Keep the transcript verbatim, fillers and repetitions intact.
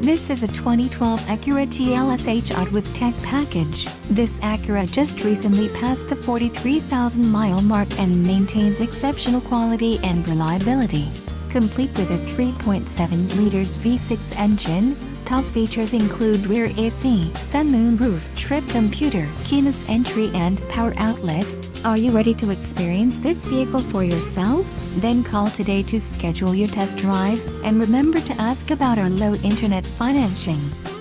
This is a twenty twelve Acura T L S H A W D with tech package. This Acura just recently passed the forty-three thousand mile mark and maintains exceptional quality and reliability. Complete with a three point seven liters V six engine, top features include rear A C, sun moonroof, trip computer, keyless entry and power outlet. Are you ready to experience this vehicle for yourself? Then call today to schedule your test drive, and remember to ask about our low internet financing.